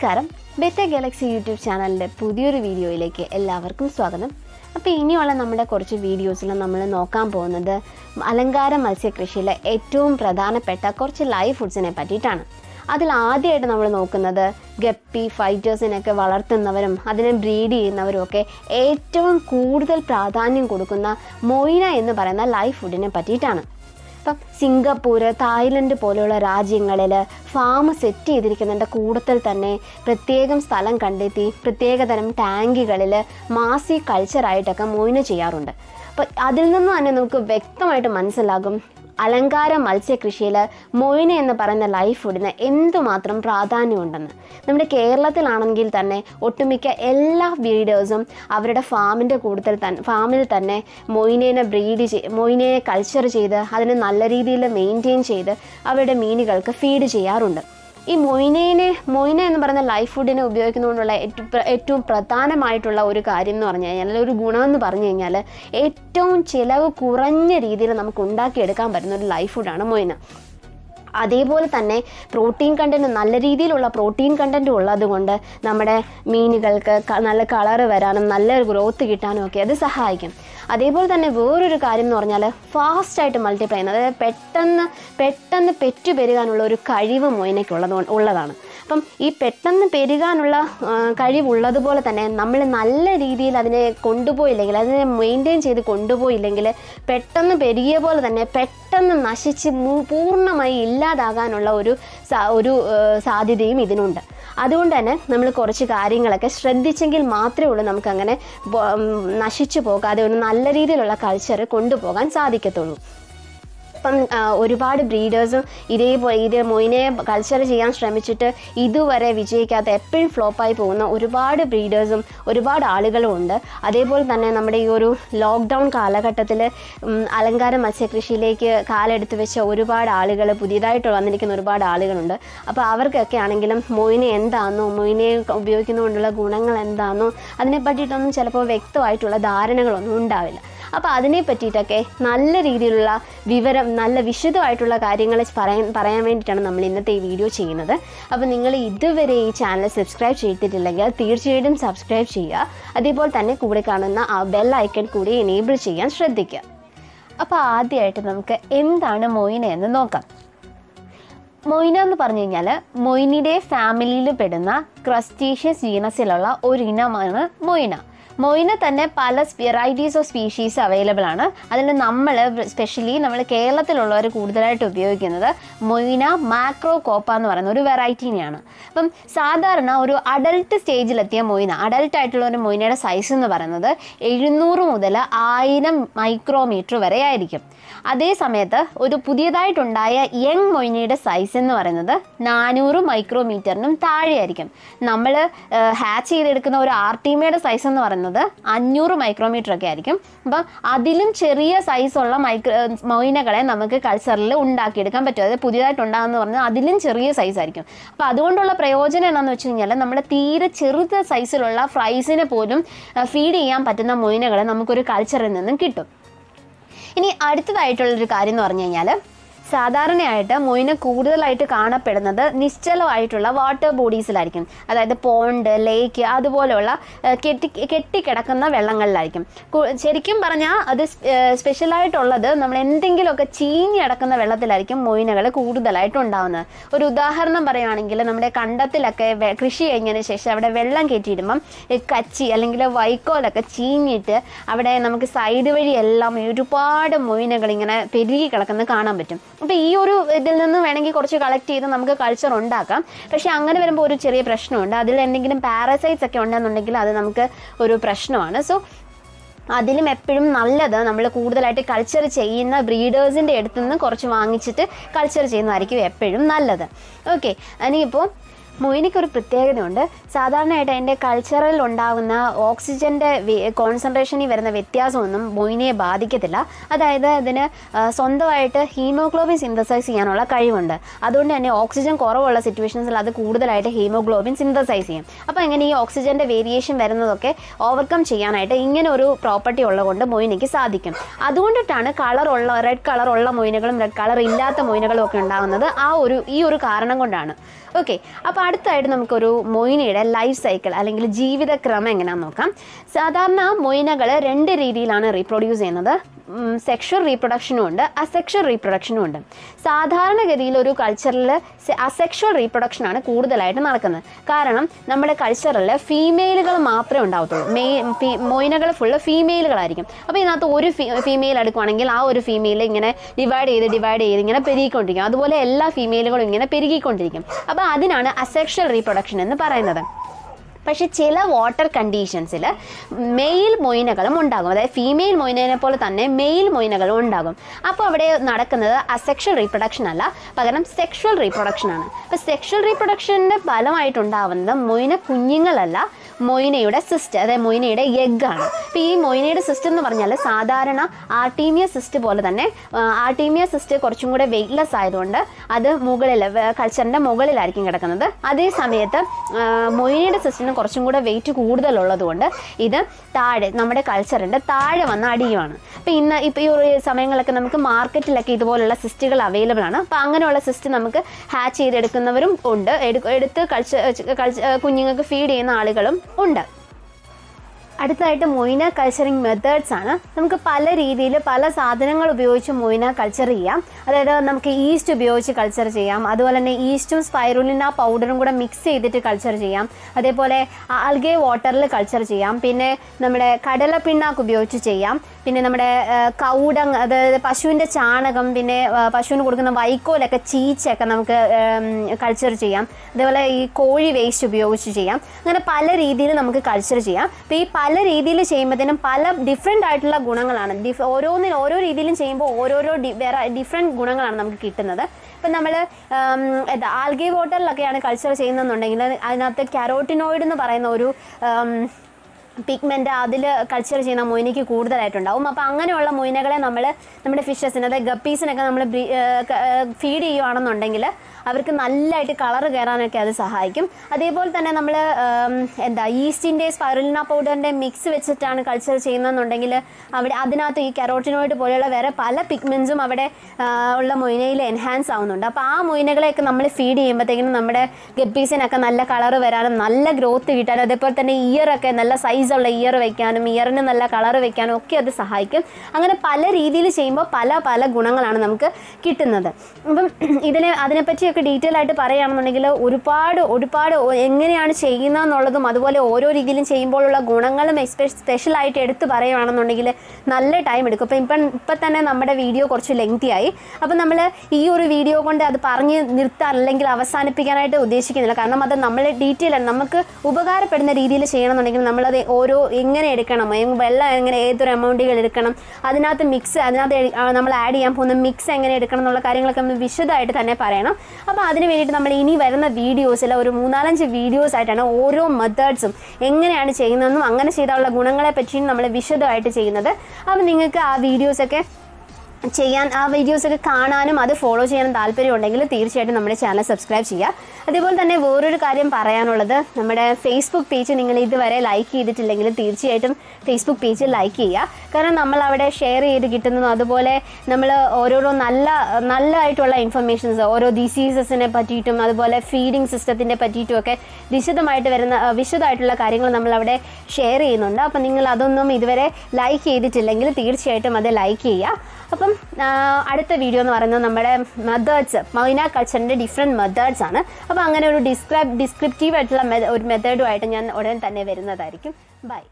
നമസ്കാരം betta Galaxy YouTube ചാനലിലെ പുതിയൊരു വീഡിയോയിലേക്ക് എല്ലാവർക്കും സ്വാഗതം. അപ്പോൾ ഇനിയുള്ള നമ്മുടെ കുറച്ച് വീഡിയോസിൽ നമ്മൾ നോക്കാൻ പോകുന്നത് അലങ്കാര മത്സ്യകൃഷിയിലെ ഏറ്റവും പ്രധാനപ്പെട്ട കുറച്ച് ലൈവ് ഫുഡ്സിനെ പറ്റിയിട്ടാണ്. അതിൽ ആദ്യമായിട്ട് നമ്മൾ നോക്കുന്നത് ഗപ്പി ഫൈറ്റേഴ്സിനൊക്കെ വളർത്തുന്നവരും അതിനെ ബ്രീഡ് ചെയ്യുന്നവരും ഒക്കെ ഏറ്റവും കൂടുതൽ പ്രാധാന്യം കൊടുക്കുന്ന മൊയിന എന്ന് പറയുന്ന ലൈവ് ഫുഡിനെ പറ്റിയിട്ടാണ്. അപ്പം സിംഗപ്പൂർ, തായ്ലൻഡ് പോലെയുള്ള രാജ്യങ്ങളിൽ ഫാം സെറ്റ് ചെയ്തിരിക്കുന്നതിൻ്റെ കൂട്ടത്തിൽ തന്നെ പ്രത്യേകം സ്ഥലം കണ്ടെത്തി പ്രത്യേകതരം ടാങ്കുകളിൽ മാസി കൾച്ചറായിട്ടൊക്കെ മൊയിന ചെയ്യാറുണ്ട്. അപ്പോൾ അതിൽ നിന്ന് തന്നെ നമുക്ക് വ്യക്തമായിട്ട് മനസ്സിലാകും അലങ്കാര മത്സ്യകൃഷിയിൽ മൊയിന എന്ന് പറയുന്ന ലൈവ് ഫുഡിന് എന്തുമാത്രം പ്രാധാന്യമുണ്ടെന്ന്. നമ്മുടെ കേരളത്തിലാണെങ്കിൽ തന്നെ ഒട്ടുമിക്ക എല്ലാ ബ്രീഡേഴ്സും അവരുടെ ഫാമിൻ്റെ കൂടുതൽ ഫാമിൽ തന്നെ മൊയിനയെ കൾച്ചർ ചെയ്ത് അതിനെ നല്ല രീതിയിൽ മെയിൻറ്റെയിൻ ചെയ്ത് അവരുടെ മീനുകൾക്ക് ഫീഡ് ചെയ്യാറുണ്ട്. ഈ മൊയിന എന്ന് പറയുന്ന ലൈഫ് ഫുഡിനെ ഉപയോഗിക്കുന്നതുകൊണ്ടുള്ള ഏറ്റവും പ്രധാനമായിട്ടുള്ള ഒരു കാര്യം എന്ന് പറഞ്ഞു കഴിഞ്ഞാൽ, ഒരു ഗുണമെന്ന് പറഞ്ഞു കഴിഞ്ഞാൽ, ഏറ്റവും ചിലവ് കുറഞ്ഞ രീതിയിൽ നമുക്ക് ഉണ്ടാക്കിയെടുക്കാൻ പറ്റുന്ന ഒരു ലൈഫ് ഫുഡാണ് മൊയിന. അതേപോലെ തന്നെ പ്രോട്ടീൻ കണ്ടൻറ്റ്, നല്ല രീതിയിലുള്ള പ്രോട്ടീൻ കണ്ടൻറ്റും ഉള്ളതുകൊണ്ട് നമ്മുടെ മീനുകൾക്ക് നല്ല കളറ് വരാനും നല്ലൊരു ഗ്രോത്ത് കിട്ടാനും ഒക്കെ അത് സഹായിക്കും. അതേപോലെ തന്നെ വേറൊരു കാര്യം എന്ന് പറഞ്ഞാൽ, ഫാസ്റ്റായിട്ട് മൾട്ടിപ്ലൈ ചെയ്യുന്നത്, അതായത് പെട്ടെന്ന് പെറ്റുപെരുകാനുള്ള ഒരു കഴിവ് മൊയിനയ്ക്കുള്ളതാണ്. അപ്പം ഈ പെട്ടെന്ന് പെരുകാനുള്ള കഴിവുള്ളതുപോലെ തന്നെ നമ്മൾ നല്ല രീതിയിൽ അതിനെ കൊണ്ടുപോയില്ലെങ്കിൽ, അതിനെ മെയിൻറ്റെയിൻ ചെയ്ത് കൊണ്ടുപോയില്ലെങ്കിൽ പെട്ടെന്ന് പെരുകിയ പോലെ തന്നെ പെട്ടെന്ന് നശിച്ച് പൂർണ്ണമായി ഇല്ലാതാകാനുള്ള ഒരു സാധ്യതയും ഇതിനുണ്ട്. അതുകൊണ്ട് തന്നെ നമ്മൾ കുറച്ച് കാര്യങ്ങളൊക്കെ ശ്രദ്ധിച്ചെങ്കിൽ മാത്രമേ ഉള്ളൂ നമുക്കങ്ങനെ നശിച്ചു പോകാതെ ഒരു നല്ല രീതിയിലുള്ള കൾച്ചർ കൊണ്ടുപോകാൻ സാധിക്കത്തുള്ളൂ. ഇപ്പം ഒരുപാട് ബ്രീഡേഴ്സും ഇത് മൊയിനയെ കൾച്ചർ ചെയ്യാൻ ശ്രമിച്ചിട്ട് ഇതുവരെ വിജയിക്കാത്ത, എപ്പോഴും ഫ്ലോപ്പായി പോകുന്ന ഒരുപാട് ബ്രീഡേഴ്സും ഒരുപാട് ആളുകളും ഉണ്ട്. അതേപോലെ തന്നെ നമ്മുടെ ഈ ഒരു ലോക്ക്ഡൗൺ കാലഘട്ടത്തിൽ അലങ്കാര മത്സ്യകൃഷിയിലേക്ക് കാലെടുത്ത് വെച്ച ഒരുപാട് ആളുകൾ, പുതിയതായിട്ട് വന്നിരിക്കുന്ന ഒരുപാട് ആളുകളുണ്ട്. അപ്പോൾ അവർക്കൊക്കെ ആണെങ്കിലും മൊയിന എന്താണെന്നോ മൊയിനയെ ഉപയോഗിക്കുന്നതുകൊണ്ടുള്ള ഗുണങ്ങൾ എന്താണെന്നോ അതിനെ പറ്റിയിട്ടൊന്നും ചിലപ്പോൾ വ്യക്തമായിട്ടുള്ള ധാരണകളൊന്നും ഉണ്ടാവില്ല. അപ്പോൾ അതിനെ പറ്റിയിട്ടൊക്കെ നല്ല രീതിയിലുള്ള വിവരം, നല്ല വിശദമായിട്ടുള്ള കാര്യങ്ങൾ പറയാൻ വേണ്ടിയിട്ടാണ് നമ്മൾ ഇന്നത്തെ ഈ വീഡിയോ ചെയ്യുന്നത്. അപ്പോൾ നിങ്ങൾ ഇതുവരെ ഈ ചാനൽ സബ്സ്ക്രൈബ് ചെയ്തിട്ടില്ലെങ്കിൽ തീർച്ചയായിട്ടും സബ്സ്ക്രൈബ് ചെയ്യുക. അതേപോലെ തന്നെ കൂടെ കാണുന്ന ആ ബെൽ ഐക്കൺ കൂടി എനേബിൾ ചെയ്യാൻ ശ്രദ്ധിക്കുക. അപ്പോൾ ആദ്യമായിട്ട് നമുക്ക് എന്താണ് മൊയിന എന്ന് നോക്കാം. മൊയിന എന്ന് പറഞ്ഞു കഴിഞ്ഞാൽ മൊയിനിയുടെ ഫാമിലിയിൽ പെടുന്ന ക്രസ്റ്റേഷ്യസ് ജീനസിലുള്ള ഒരു ഇനമാണ് മൊയിന. മൊയിന തന്നെ പല വെറൈറ്റീസ് ഓഫ് സ്പീഷീസ് അവൈലബിൾ ആണ്. അതിൽ സ്പെഷ്യലി നമ്മൾ കേരളത്തിലുള്ളവർ കൂടുതലായിട്ട് ഉപയോഗിക്കുന്നത് മൊയിന മാക്രോ കോപ്പ എന്ന് പറയുന്ന ഒരു വെറൈറ്റീനെയാണ്. അപ്പം സാധാരണ ഒരു അഡൽട്ട് സ്റ്റേജിലെത്തിയ മൊയിന, അഡൽട്ടായിട്ടുള്ള ഒരു മൊയിനയുടെ സൈസ് എന്ന് പറയുന്നത് 700 മുതൽ 1000 മൈക്രോമീറ്റർ വരെ ആയിരിക്കും. അതേ സമയത്ത് ഒരു പുതിയതായിട്ടുണ്ടായ യങ് മൊയിനയുടെ സൈസ് എന്ന് പറയുന്നത് 400 മൈക്രോമീറ്ററിനും താഴെയായിരിക്കും. നമ്മൾ ഹാച്ച് ചെയ്തെടുക്കുന്ന ഒരു ആർട്ടീമയുടെ സൈസ് എന്ന് പറയുന്നത് 500 മൈക്രോമീറ്റർ ഒക്കെ ആയിരിക്കും. അപ്പം അതിലും ചെറിയ സൈസുള്ള മൊയിനകളെ നമുക്ക് കൾച്ചറിൽ ഉണ്ടാക്കിയെടുക്കാൻ പറ്റും. അതായത് പുതിയതായിട്ടുണ്ടാകുന്ന പറഞ്ഞാൽ അതിലും ചെറിയ സൈസായിരിക്കും. അപ്പം അതുകൊണ്ടുള്ള പ്രയോജനം എന്താണെന്ന് വെച്ച് കഴിഞ്ഞാൽ, നമ്മുടെ തീരെ ചെറുത് സൈസിലുള്ള ഫ്രൈസിനെ പോലും ഫീഡ് ചെയ്യാൻ പറ്റുന്ന മൊയിനകളെ നമുക്കൊരു കൾച്ചറിൽ നിന്നും കിട്ടും. ഇനി അടുത്തതായിട്ടുള്ളൊരു കാര്യം എന്ന് പറഞ്ഞു കഴിഞ്ഞാൽ, സാധാരണയായിട്ട് മൊയിന കൂടുതലായിട്ട് കാണപ്പെടുന്നത് നിശ്ചലമായിട്ടുള്ള വാട്ടർ ബോഡീസിലായിരിക്കും. അതായത് പോണ്ട്, ലേക്ക്, അതുപോലെയുള്ള കെട്ടിക്കിടക്കുന്ന വെള്ളങ്ങളിലായിരിക്കും. ശരിക്കും പറഞ്ഞാൽ അത് സ്പെഷ്യലായിട്ടുള്ളത് നമ്മൾ എന്തെങ്കിലുമൊക്കെ ചീഞ്ഞ് കിടക്കുന്ന വെള്ളത്തിലായിരിക്കും മൊയിനകൾ കൂടുതലായിട്ടുണ്ടാവുന്നത്. ഒരു ഉദാഹരണം പറയുകയാണെങ്കിൽ, നമ്മുടെ കണ്ടത്തിലൊക്കെ കൃഷി കഴിഞ്ഞതിന് ശേഷം അവിടെ വെള്ളം കയറ്റിയിടുമ്പം കച്ചി അല്ലെങ്കിൽ വൈക്കോലൊക്കെ ചീഞ്ഞിട്ട് അവിടെ നമുക്ക് സൈഡ് വഴിയെല്ലാം ഒരുപാട് മൊയിനകൾ ഇങ്ങനെ പെരുകി കിടക്കുന്നത് കാണാൻ പറ്റും. അപ്പോൾ ഈ ഒരു ഇതിൽ നിന്ന് വേണമെങ്കിൽ കുറച്ച് കളക്ട് ചെയ്ത് നമുക്ക് കൾച്ചർ ഉണ്ടാക്കാം. പക്ഷേ അങ്ങനെ വരുമ്പോൾ ഒരു ചെറിയ പ്രശ്നമുണ്ട്. അതിൽ എന്തെങ്കിലും പാരസൈറ്റ്സ് ഒക്കെ ഉണ്ടെന്നുണ്ടെങ്കിൽ അത് നമുക്ക് ഒരു പ്രശ്നമാണ്. സോ അതിലും എപ്പോഴും നല്ലത് നമ്മൾ കൂടുതലായിട്ട് കൾച്ചർ ചെയ്യുന്ന ബ്രീഡേഴ്സിൻ്റെ അടുത്ത് നിന്ന് കുറച്ച് വാങ്ങിച്ചിട്ട് കൾച്ചർ ചെയ്യുന്നതായിരിക്കും എപ്പോഴും നല്ലത്. ഓക്കെ, ഇനിയിപ്പോൾ മൊയിനയ്ക്കൊരു പ്രത്യേകതയുണ്ട്. സാധാരണയായിട്ട് അതിൻ്റെ കൾച്ചറിൽ ഉണ്ടാകുന്ന ഓക്സിജൻ്റെ കോൺസെൻട്രേഷനിൽ വരുന്ന വ്യത്യാസമൊന്നും മൊയിനയെ ബാധിക്കത്തില്ല. അതായത് അതിന് സ്വന്തമായിട്ട് ഹീമോഗ്ലോബിൻ സിന്തസൈസ് ചെയ്യാനുള്ള കഴിവുണ്ട്. അതുകൊണ്ട് തന്നെ ഓക്സിജൻ കുറവുള്ള സിറ്റുവേഷൻസിൽ അത് കൂടുതലായിട്ട് ഹീമോഗ്ലോബിൻ സിന്തസൈസ് ചെയ്യും. അപ്പോൾ ഇങ്ങനെ ഈ ഓക്സിജൻ്റെ വേരിയേഷൻ വരുന്നതൊക്കെ ഓവർകം ചെയ്യാനായിട്ട് ഇങ്ങനെ ഒരു പ്രോപ്പർട്ടി ഉള്ളതുകൊണ്ട് മൊയിനയ്ക്ക് സാധിക്കും. അതുകൊണ്ടിട്ടാണ് റെഡ് കളറുള്ള മൊയിനകളും റെഡ് കളർ ഇല്ലാത്ത മൊയിനകളും ഒക്കെ ഉണ്ടാകുന്നത്. ഈ ഒരു കാരണം കൊണ്ടാണ്. ഓക്കെ, അപ്പോൾ അടുത്തായിട്ട് നമുക്കൊരു മൊയിനയുടെ ലൈഫ് സൈക്കിൾ അല്ലെങ്കിൽ ജീവിതക്രമം എങ്ങനെയാണെന്ന് നോക്കാം. സാധാരണ മൊയിനകളെ രണ്ട് രീതിയിലാണ് റീപ്രൊഡ്യൂസ് ചെയ്യുന്നത്. സെക്ഷൽ റീപ്രൊഡക്ഷനും ഉണ്ട്, അസെക്ഷൽ റീപ്രൊഡക്ഷനും ഉണ്ട്. സാധാരണഗതിയിൽ ഒരു കൾച്ചറിൽ അസെക്ഷൽ റീപ്രൊഡക്ഷനാണ് കൂടുതലായിട്ട് നടക്കുന്നത്. കാരണം നമ്മുടെ കൾച്ചറിൽ ഫീമെയിലുകൾ മാത്രമേ ഉണ്ടാവത്തുള്ളൂ. മൊയിനകൾ ഫുള്ള് ഫീമെയിലുകളായിരിക്കും. അപ്പോൾ ഇതിനകത്ത് ഒരു ഫീമെയിൽ എടുക്കുകയാണെങ്കിൽ ആ ഒരു ഫീമെയിൽ ഇങ്ങനെ ഡിവൈഡ് ചെയ്ത് ഇങ്ങനെ പെരുകിക്കൊണ്ടിരിക്കും. അതുപോലെ എല്ലാ ഫീമെയിലുകളും ഇങ്ങനെ പെരുകിക്കൊണ്ടിരിക്കും. അപ്പോൾ അതിനാണ് അസെക്ഷൽ റീപ്രൊഡക്ഷൻ എന്ന് പറയുന്നത്. പക്ഷേ ചില വാട്ടർ കണ്ടീഷൻസിൽ മെയിൽ മൊയിനകളും ഉണ്ടാകും, അതായത് ഫീമെയിൽ മൊയിനയെ പോലെ തന്നെ മെയിൽ മൊയിനകളും ഉണ്ടാകും. അപ്പോൾ അവിടെ നടക്കുന്നത് അസെക്ഷൽ റീപ്രൊഡക്ഷൻ അല്ല, പകരം സെക്ഷൽ റീപ്രൊഡക്ഷനാണ്. അപ്പോൾ സെക്ഷൽ റീപ്രൊഡക്ഷൻ്റെ ഫലമായിട്ടുണ്ടാവുന്നത് മൊയിന കുഞ്ഞുങ്ങളല്ല, മൊയിനയുടെ സിസ്റ്റം, അതായത് മൊയിനയുടെ എഗ്ഗാണ്. അപ്പോൾ ഈ മൊയിനയുടെ സിസ്റ്റം എന്ന് പറഞ്ഞാൽ സാധാരണ ആർട്ടീമിയ സിസ്റ്റം പോലെ തന്നെ, ആർട്ടീമിയ സിസ്റ്റം കുറച്ചും കൂടെ വെയ്റ്റ്ലെസ് ആയതുകൊണ്ട് അത് മുകളിൽ കൾച്ചറിൻ്റെ മുകളിലായിരിക്കും കിടക്കുന്നത്. അതേ സമയത്ത് മൊയിനയുടെ സിസ്റ്റം കുറച്ചും കൂടെ വെയിറ്റ് കൂടുതലുള്ളതുകൊണ്ട് ഇത് താഴെ നമ്മുടെ കൾച്ചറിൻ്റെ താഴെ വന്ന് അടിയുമാണ്. അപ്പോൾ ഇപ്പോൾ ഈ ഒരു സമയങ്ങളൊക്കെ നമുക്ക് മാർക്കറ്റിലൊക്കെ ഇതുപോലുള്ള സിസ്റ്റുകൾ അവൈലബിൾ ആണ്. അപ്പോൾ അങ്ങനെയുള്ള സിസ്റ്റ് നമുക്ക് ഹാച്ച് ചെയ്തെടുക്കുന്നവരും ഉണ്ട്, എടുത്ത് കുഞ്ഞുങ്ങൾക്ക് ഫീഡ് ചെയ്യുന്ന ആളുകളും ഉണ്ട്. അടുത്തതായിട്ട് മൊയിന കൾച്ചറിങ് മെത്തേഡ്സ് ആണ്. നമുക്ക് പല രീതിയിൽ പല സാധനങ്ങൾ ഉപയോഗിച്ച് മൊയിന കൾച്ചർ ചെയ്യാം. അതായത് നമുക്ക് ഈസ്റ്റ് ഉപയോഗിച്ച് കൾച്ചർ ചെയ്യാം, അതുപോലെ തന്നെ ഈസ്റ്റും സ്പൈറുലിന പൗഡറും കൂടെ മിക്സ് ചെയ്തിട്ട് കൾച്ചർ ചെയ്യാം, അതേപോലെ ആൽഗെ വാട്ടറിൽ കൾച്ചർ ചെയ്യാം, പിന്നെ നമ്മുടെ കടല പിണ്ണാക്ക് ഉപയോഗിച്ച് ചെയ്യാം, പിന്നെ നമ്മുടെ കൗഡങ്, അതായത് പശുവിൻ്റെ ചാണകം, പിന്നെ പശുവിന് കൊടുക്കുന്ന വൈക്കോലൊക്കെ ചീച്ചൊക്കെ നമുക്ക് കൾച്ചർ ചെയ്യാം, അതേപോലെ ഈ കോഴി വേസ്റ്റ് ഉപയോഗിച്ച് ചെയ്യാം. അങ്ങനെ പല രീതിയിൽ നമുക്ക് കൾച്ചർ ചെയ്യാം. അപ്പോൾ ഈ പല രീതിയിൽ ചെയ്യുമ്പോഴത്തേനും പല ഡിഫറെൻ്റ് ആയിട്ടുള്ള ഗുണങ്ങളാണ്, ഓരോന്നിനും ഓരോ രീതിയിലും ചെയ്യുമ്പോൾ ഓരോരോ ഡിഫറെൻറ്റ് ഗുണങ്ങളാണ് നമുക്ക് കിട്ടുന്നത്. ഇപ്പം നമ്മൾ ആൽഗെ വാട്ടറിലൊക്കെയാണ് കൾച്ചർ ചെയ്യുന്നതെന്നുണ്ടെങ്കിൽ അതിനകത്ത് കാരോട്ടിനോയിഡ് എന്ന് പറയുന്ന ഒരു പിഗ്മെൻ്റ് അതിൽ കൾച്ചർ ചെയ്യുന്ന മൊയിനയ്ക്ക് കൂടുതലായിട്ടുണ്ടാവും. അപ്പോൾ അങ്ങനെയുള്ള മൊയിനകളെ നമ്മൾ നമ്മുടെ ഫിഷസിന്, അതായത് ഗപ്പീസിനൊക്കെ നമ്മൾ ഫീഡ് ചെയ്യുകയാണെന്നുണ്ടെങ്കിൽ അവർക്ക് നല്ലതായിട്ട് കളർ കയറാനൊക്കെ അത് സഹായിക്കും. അതേപോലെ തന്നെ നമ്മൾ ഈസ്റ്റിൻ്റെ സ്പൈറുലിന പൗഡറിൻ്റെ മിക്സ് വെച്ചിട്ടാണ് കൾച്ചർ ചെയ്യുന്നതെന്നുണ്ടെങ്കിൽ അവിടെ അതിനകത്ത് ഈ കരോട്ടിനോയിഡ് പോലെയുള്ള വേറെ പല പിഗ്മെൻറ്റ്സും അവിടെ ഉള്ള മൊയിനയിൽ എൻഹാൻസ് ആവുന്നുണ്ട്. അപ്പോൾ ആ മൊയിനകളെയൊക്കെ നമ്മൾ ഫീഡ് ചെയ്യുമ്പോഴത്തേക്കിനും നമ്മുടെ ഗപ്പീസിനൊക്കെ നല്ല കളർ വരാനും നല്ല ഗ്രോത്ത് കിട്ടാനും അതേപോലെ തന്നെ ഇയറൊക്കെ നല്ല സൈസുള്ള ഇയർ വയ്ക്കാനും ഇയറിന് നല്ല കളർ വയ്ക്കാനും ഒക്കെ അത് സഹായിക്കും. അങ്ങനെ പല രീതിയിൽ ചെയ്യുമ്പോൾ പല പല ഗുണങ്ങളാണ് നമുക്ക് കിട്ടുന്നത്. അപ്പം അതിനെപ്പറ്റി ഒക്കെ ഡീറ്റെയിൽ ആയിട്ട് പറയുകയാണെന്നുണ്ടെങ്കിൽ ഒരുപാട് എങ്ങനെയാണ് ചെയ്യുന്നതെന്നുള്ളതും അതുപോലെ ഓരോ രീതിയിലും ചെയ്യുമ്പോഴുള്ള ഗുണങ്ങളും സ്പെഷ്യലായിട്ട് എടുത്ത് പറയുകയാണെന്നുണ്ടെങ്കിൽ നല്ല ടൈം എടുക്കും. അപ്പം ഇപ്പം തന്നെ നമ്മുടെ വീഡിയോ കുറച്ച് ലെങ്തിയായി. അപ്പം നമ്മൾ ഈ ഒരു വീഡിയോ കൊണ്ട് അത് പറഞ്ഞ് നിർത്താൻ അല്ലെങ്കിൽ അവസാനിപ്പിക്കാനായിട്ട് ഉദ്ദേശിക്കുന്നില്ല. കാരണം അത് നമ്മൾ ഡീറ്റെയിൽ നമുക്ക് ഉപകാരപ്പെടുന്ന രീതിയിൽ ചെയ്യണമെന്നുണ്ടെങ്കിൽ നമ്മളത് ഓരോ എങ്ങനെ എടുക്കണം, വെള്ളം എങ്ങനെ, ഏതൊരു എമൗണ്ടുകൾ എടുക്കണം, അതിനകത്ത് നമ്മൾ ആഡ് ചെയ്യാൻ പോകുന്ന മിക്സ് എങ്ങനെ എടുക്കണം എന്നുള്ള കാര്യങ്ങളൊക്കെ നമ്മൾ വിശദമായിട്ട് തന്നെ പറയണം. അപ്പോൾ അതിന് വേണ്ടിയിട്ട് നമ്മൾ ഇനി വരുന്ന വീഡിയോസിൽ ഒരു 3-4 വീഡിയോസ് ആയിട്ടാണ് ഓരോ മെത്തേഡ്സും എങ്ങനെയാണ് ചെയ്യുന്നതെന്നും അങ്ങനെ ചെയ്താലുള്ള ഗുണങ്ങളെ പറ്റിയും നമ്മൾ വിശദമായിട്ട് ചെയ്യുന്നത്. അപ്പം നിങ്ങൾക്ക് ആ വീഡിയോസൊക്കെ കാണാനും അത് ഫോളോ ചെയ്യാനും താല്പര്യമുണ്ടെങ്കിൽ തീർച്ചയായിട്ടും നമ്മുടെ ചാനൽ സബ്സ്ക്രൈബ് ചെയ്യുക. അതേപോലെ തന്നെ വേറൊരു കാര്യം പറയാനുള്ളത്, നമ്മുടെ ഫേസ്ബുക്ക് പേജ് നിങ്ങൾ ഇതുവരെ ലൈക്ക് ചെയ്തിട്ടില്ലെങ്കിൽ തീർച്ചയായിട്ടും ഫേസ്ബുക്ക് പേജ് ലൈക്ക് ചെയ്യുക. കാരണം നമ്മളവിടെ ഷെയർ ചെയ്ത് കിട്ടുന്നതും അതുപോലെ നമ്മൾ ഓരോരോ നല്ലതായിട്ടുള്ള ഇൻഫർമേഷൻസ്, ഓരോ ഡിസീസസിനെ പറ്റിയിട്ടും അതുപോലെ ഫീഡിങ് സിസ്റ്റത്തിൻ്റെ പറ്റിയിട്ടും ഒക്കെ വിശദമായിട്ടുള്ള കാര്യങ്ങൾ നമ്മളവിടെ ഷെയർ ചെയ്യുന്നുണ്ട്. അപ്പം നിങ്ങൾ അതൊന്നും ഇതുവരെ ലൈക്ക് ചെയ്തിട്ടില്ലെങ്കിൽ തീർച്ചയായിട്ടും അത് ലൈക്ക് ചെയ്യുക. അപ്പം അടുത്ത വീഡിയോ എന്ന് പറയുന്നത് നമ്മുടെ മെത്തേഡ്സ്, മൊയിന കൾച്ചറിൻ്റെ ഡിഫറെൻറ്റ് മെത്തേഡ്സ് ആണ്. അപ്പോൾ അങ്ങനെ ഒരു ഡിസ്ക്രിപ്റ്റീവ് ആയിട്ടുള്ള ഒരു മെത്തേഡുമായിട്ട് ഞാൻ ഉടൻ തന്നെ വരുന്നതായിരിക്കും. ബൈ.